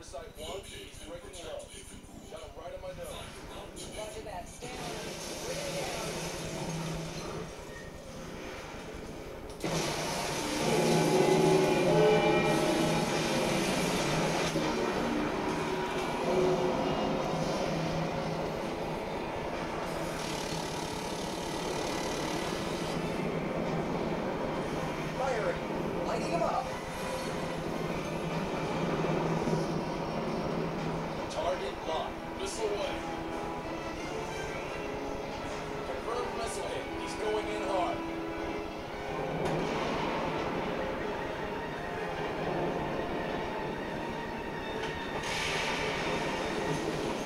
Oversight 1 is breaking the law. Got him right on my nose. Roger that. Stand on it.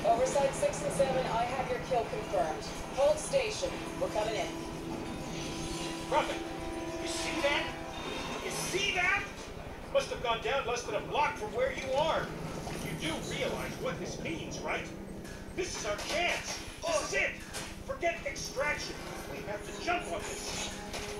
Oversight 6 and 7, I have your kill confirmed. Hold station. We're coming in. Prophet! You see that? You see that? Must have gone down less than a block from where you are. You do realize what this means, right? This is our chance. This is it. Forget extraction. We have to jump on this.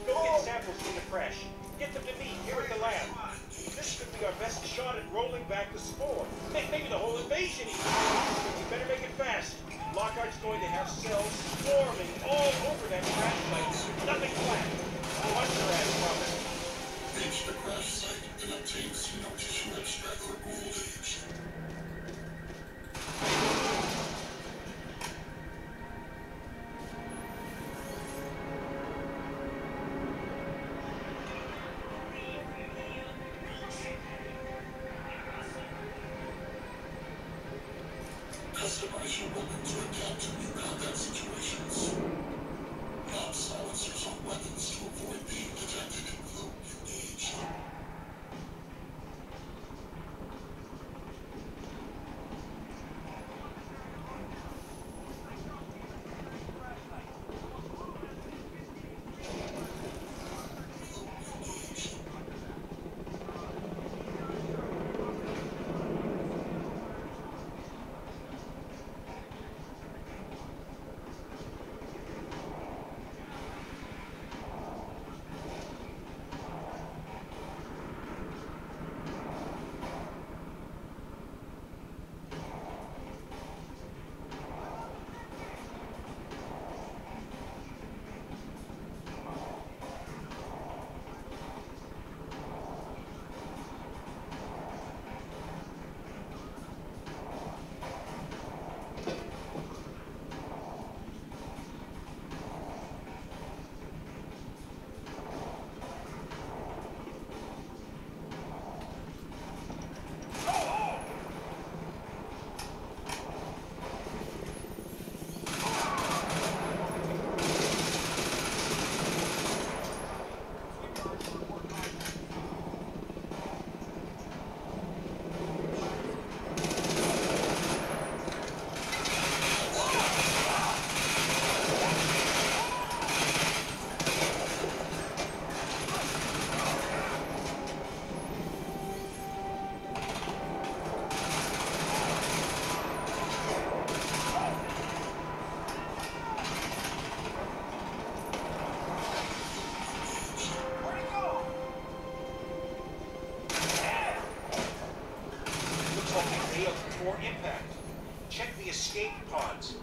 Go get samples from the crash. Get them to me here at the lab. This could be our best shot at rolling back the spore. Maybe the whole invasion even. We better make it fast. Lockhart's going to have cells swarming all over that crash site. Nothing flat. I'll watch your ass, Prophet. Reach the crash site and obtain xeno tissue extract for old age. Customize your weapon to adapt to new combat situations. Knob silencers on weapons to avoid being detected and float in age. More impact. Check the escape pods.